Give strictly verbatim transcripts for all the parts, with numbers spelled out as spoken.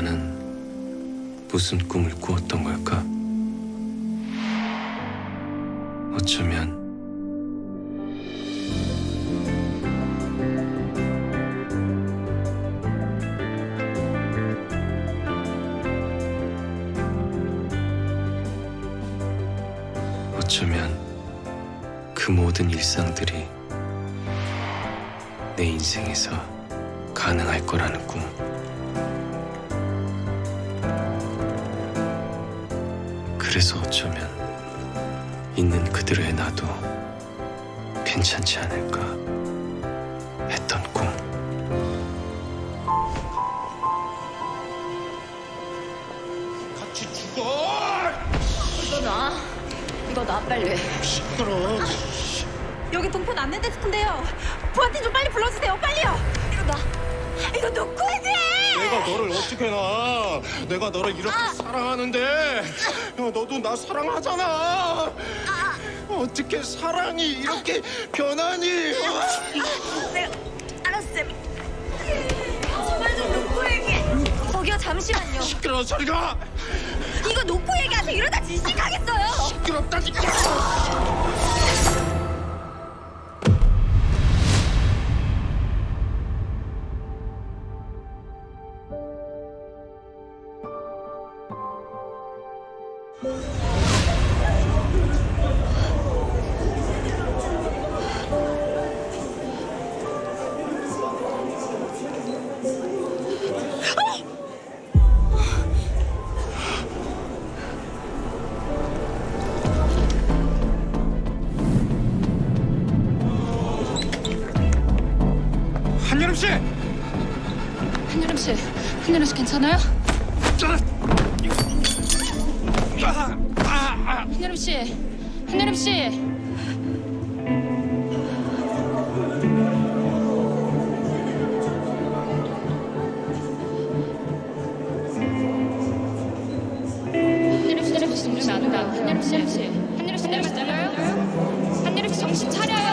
나는 무슨 꿈을 꾸었던 걸까? 어쩌면 어쩌면 그 모든 일상들이 내 인생에서 가능할 거라는 꿈. 그래서 어쩌면 있는 그대로의 나도 괜찮지 않을까 했던 꿈. 같이 죽어! 이거 놔. 이거 나 빨리. 시끄러워. 아, 여기 동포 남는 데스크인데요. 부하팀 좀 빨리 불러주세요. 빨리요. 이거 나. 이거 누구지? 내가 너를 어떻게 놔. 내가 너를 이렇게 아. 사랑하는데. 야, 너도 나 사랑하잖아. 아. 어떻게 사랑이 이렇게 아. 변하니. 아. 아. 내가 알았어요. 정말 좀 놓고 얘기해. 저기요 잠시만요. 시끄러워. 저리 가. 이거 놓고 얘기하세요. 이러다 진심하겠어요. 시끄럽다니까. 한여름 씨! 한여름 씨, 한여름 씨 괜찮아요? 한여름 씨, 한여름 씨! 한여름 씨, 한여름 씨 정신 안 온다. 한여름 씨, 한여름 씨, 한여름 씨, 한여름 씨 잘려요? 한여름 씨 정신 차려요!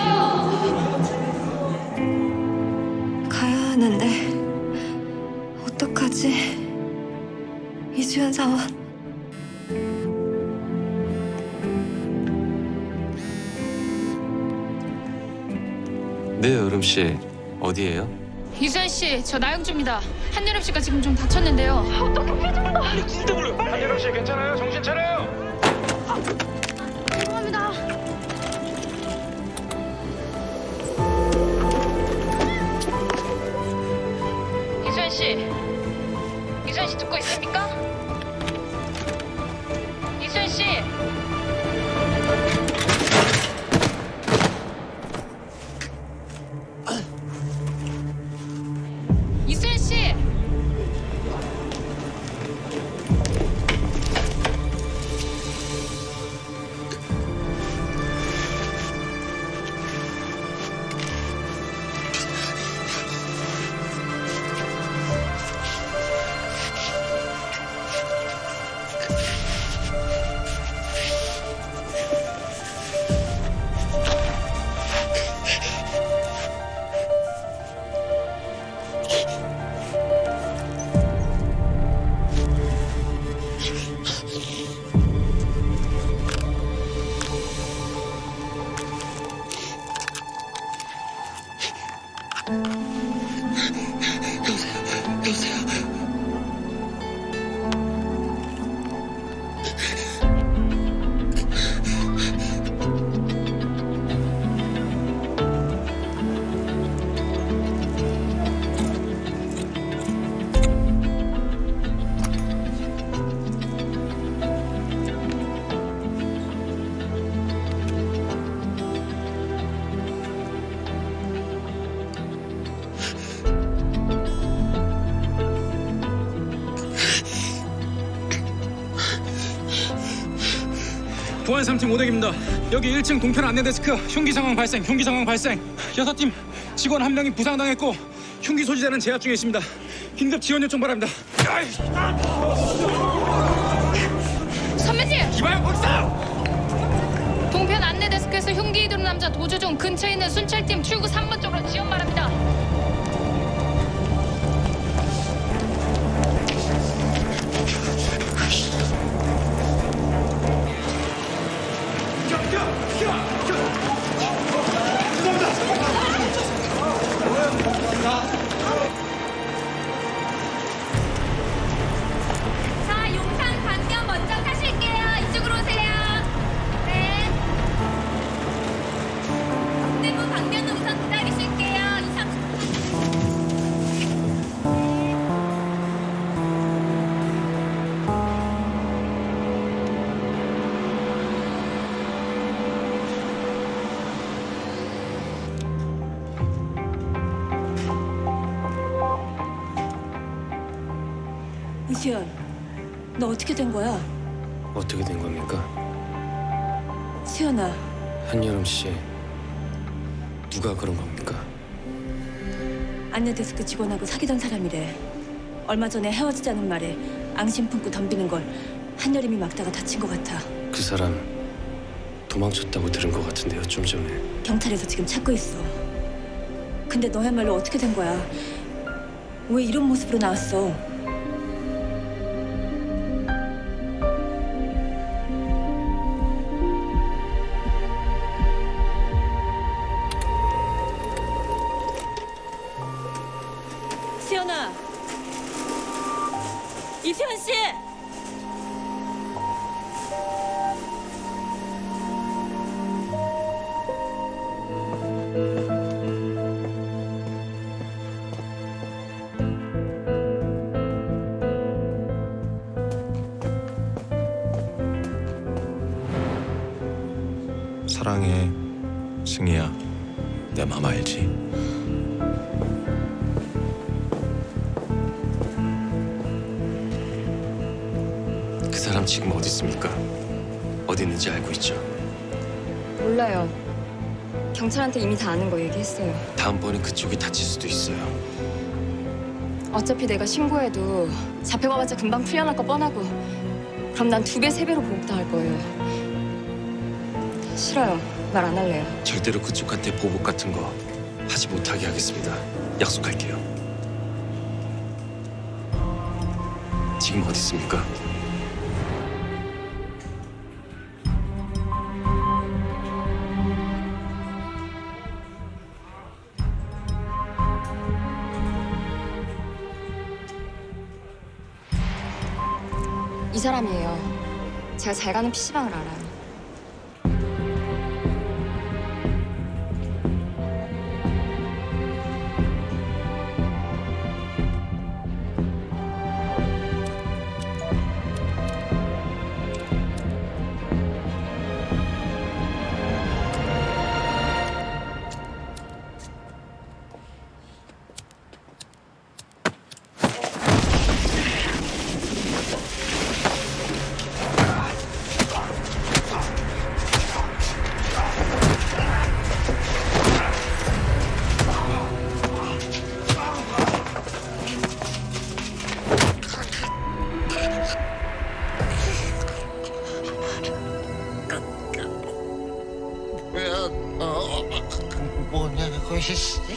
했는데 어떡하지? 이수연 사원 네, 여름 씨 어디에요? 이수연 씨, 저 나영주입니다. 한여름 씨가 지금 좀 다쳤는데요. 어떻게 피해준다. 진짜 몰라요. 한여름 씨 괜찮아요? 정신 차려요. 아, 죄송합니다. 이수연 씨 듣고 있습니까? 이수연 씨! 이수연 씨! 보안 삼 팀 오대기입니다. 여기 일 층 동편 안내 데스크 흉기 상황 발생, 흉기 상황 발생. 여섯 팀 직원 한 명이 부상당했고 흉기 소지자는 제압 중에 있습니다. 긴급 지원 요청 바랍니다. 선배님! 기발 복사! 동편 안내 데스크에서 흉기 이두른 남자 도주 중 근처에 있는 순찰팀 출구 삼 번 쪽으로 지원 바랍니다. 이수연, 너 어떻게 된 거야? 어떻게 된 겁니까? 수연아. 한여름 씨, 누가 그런 겁니까? 안내데스크 직원하고 사귀던 사람이래. 얼마 전에 헤어지자는 말에 앙심 품고 덤비는 걸 한여름이 막다가 다친 것 같아. 그 사람 도망쳤다고 들은 것 같은데요, 좀 전에. 경찰에서 지금 찾고 있어. 근데 너야말로 어떻게 된 거야? 왜 이런 모습으로 나왔어? 이수연아! 이수연 씨! 사랑해, 승희야. 내 맘 알지? 그 사람 지금 어디 있습니까? 어디 있는지 알고 있죠? 몰라요. 경찰한테 이미 다 아는 거 얘기했어요. 다음번엔 그쪽이 다칠 수도 있어요. 어차피 내가 신고해도 잡혀가봤자 금방 풀려날 거 뻔하고 그럼 난 두 배, 세 배로 보복당할 거예요. 싫어요. 말 안 할래요. 절대로 그쪽한테 보복 같은 거 하지 못하게 하겠습니다. 약속할게요. 지금 어디 있습니까? 이 사람이에요. 제가 잘 가는 피씨방을 알아요. 뭐냐고 이 새끼야.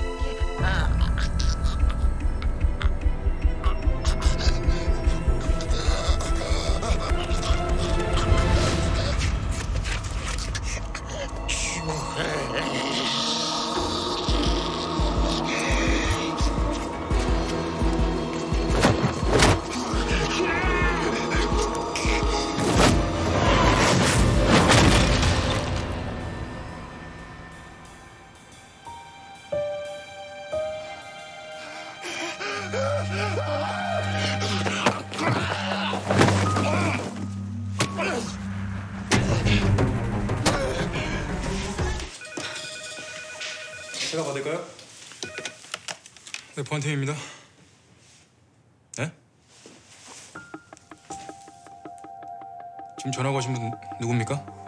제가 받을까요? 네, 보안팀입니다. 네? 지금 전화가 오신 분 누굽니까?